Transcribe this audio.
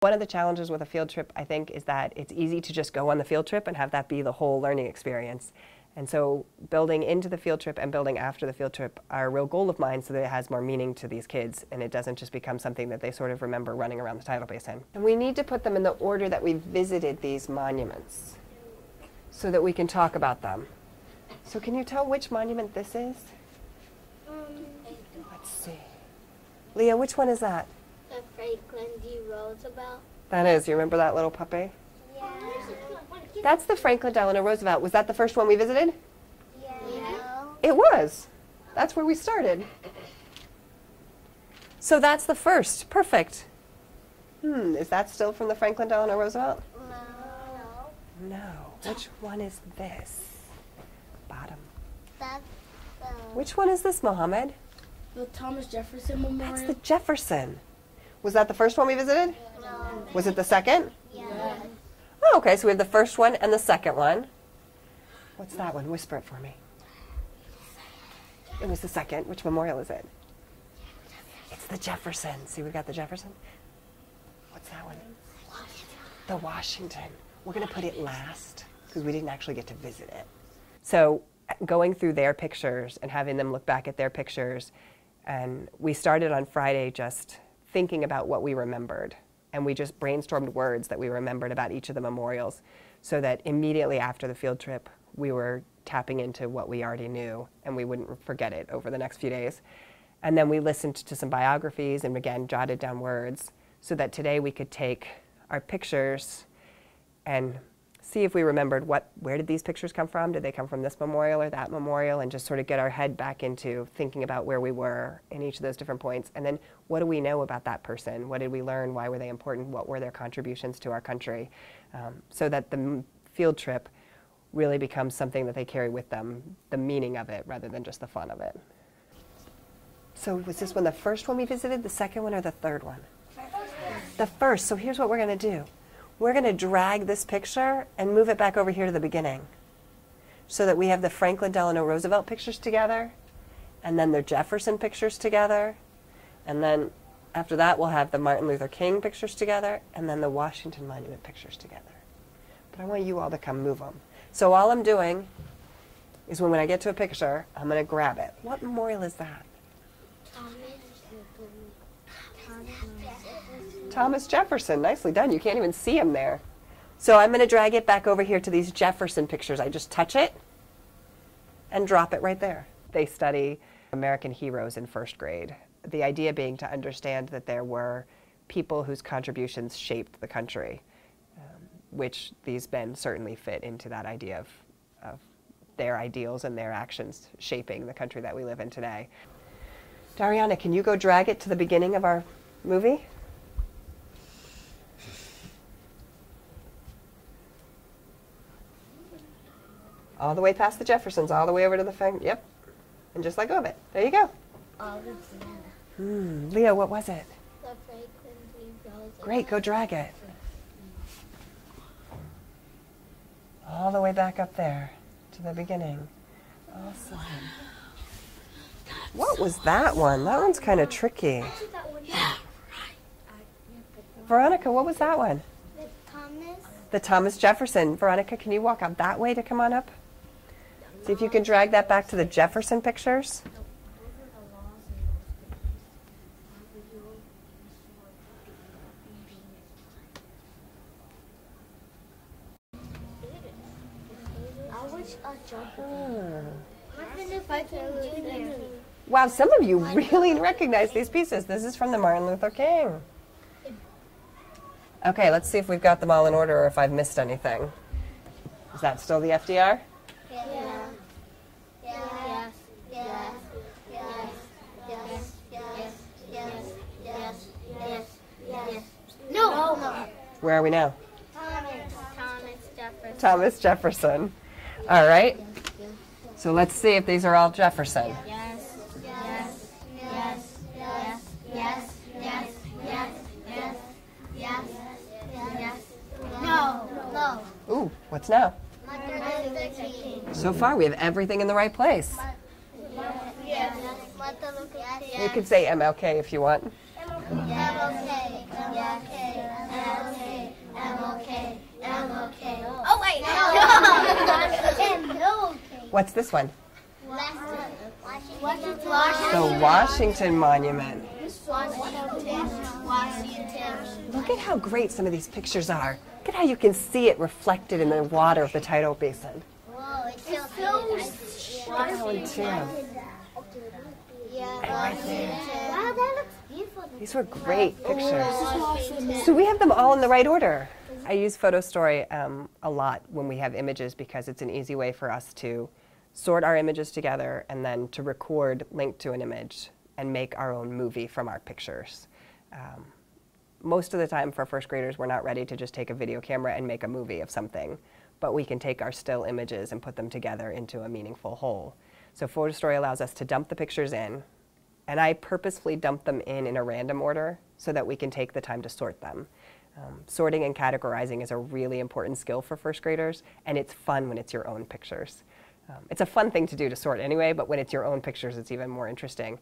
One of the challenges with a field trip, I think, is that it's easy to just go on the field trip and have that be the whole learning experience. And so building into the field trip and building after the field trip are a real goal of mine so that it has more meaning to these kids and it doesn't just become something that they sort of remember running around the Tidal Basin. And we need to put them in the order that we visited these monuments so that we can talk about them. So can you tell which monument this is? Let's see. Leah, which one is that? The Franklin D. Roosevelt. That is. You remember that little puppy? Yeah. That's the Franklin Delano Roosevelt. Was that the first one we visited? Yeah. It was. That's where we started. So that's the first. Perfect. Is that still from the Franklin Delano Roosevelt? No. No. Which one is this? Bottom. That's the... Which one is this, Mohammed? The Thomas Jefferson Memorial. That's the Jefferson. Was that the first one we visited? No. Was it the second? Yes. Oh, okay, so we have the first one and the second one. What's that one? Whisper it for me. It was the second. Which memorial is it? It's the Jefferson. See, we've got the Jefferson. What's that one? The Washington. We're going to put it last because we didn't actually get to visit it. So going through their pictures and having them look back at their pictures, and we started on Friday just thinking about what we remembered, and we just brainstormed words that we remembered about each of the memorials so that immediately after the field trip we were tapping into what we already knew and we wouldn't forget it over the next few days. And then we listened to some biographies and again jotted down words so that today we could take our pictures and see if we remembered where did these pictures come from? Did they come from this memorial or that memorial? And just sort of get our head back into thinking about where we were in each of those different points. And then what do we know about that person? What did we learn? Why were they important? What were their contributions to our country? So that the field trip really becomes something that they carry with them, the meaning of it rather than just the fun of it. So was this one the first one we visited, the second one, or the third one? The first. So here's what we're going to do. We're going to drag this picture and move it back over here to the beginning so that we have the Franklin Delano Roosevelt pictures together and then the Jefferson pictures together, and then after that we'll have the Martin Luther King pictures together and then the Washington Monument pictures together. But I want you all to come move them. So all I'm doing is when I get to a picture, I'm going to grab it. What memorial is that? Thomas Jefferson. Nicely done. You can't even see him there. So I'm going to drag it back over here to these Jefferson pictures. I just touch it and drop it right there. They study American heroes in first grade. The idea being to understand that there were people whose contributions shaped the country, which these men certainly fit into that idea of their ideals and their actions shaping the country that we live in today. Dariana, can you go drag it to the beginning of our movie? All the way past the Jeffersons, all the way over to the Franklin. Yep. And just let go of it. There you go. All together. Leo, what was it? The Franklin D. Roosevelt. Great, go drag it. All the way back up there to the beginning. Awesome. What was that one? That one's kind of tricky. Yeah, right. Veronica, what was that one? The Thomas Jefferson. Veronica, can you walk out that way to come on up? See if you can drag that back to the Jefferson pictures. Wow, some of you really recognize these pieces. This is from the Martin Luther King. Okay, let's see if we've got them all in order or if I've missed anything. Is that still the FDR? Yeah. Yes. Yes. Yes. Yes. Yes. Yes. Yes. Yes. Yes. No. Where are we now? Thomas Jefferson. Thomas Jefferson. All right. So let's see if these are all Jefferson. Yes. Yes. Yes. Yes. Yes. Yes. Yes. Yes. Yes. Yes. No. No. Ooh, what's now? Martin Luther King. So far, we have everything in the right place. Yes. Martin Luther King. You could say MLK if you want. MLK. MLK. What's this one? The Washington Monument. Look at how great some of these pictures are. Look at how you can see it reflected in the water of the Tidal Basin. Whoa, it's so wow, these were great pictures. So we have them all in the right order. I use Photo Story a lot when we have images because it's an easy way for us to sort our images together and then to record, link to an image, and make our own movie from our pictures. Most of the time for first graders, we're not ready to just take a video camera and make a movie of something, but we can take our still images and put them together into a meaningful whole. So Photo Story allows us to dump the pictures in, and I purposefully dump them in a random order so that we can take the time to sort them. Sorting and categorizing is a really important skill for first graders, and it's fun when it's your own pictures. It's a fun thing to do to sort anyway, but when it's your own pictures, it's even more interesting.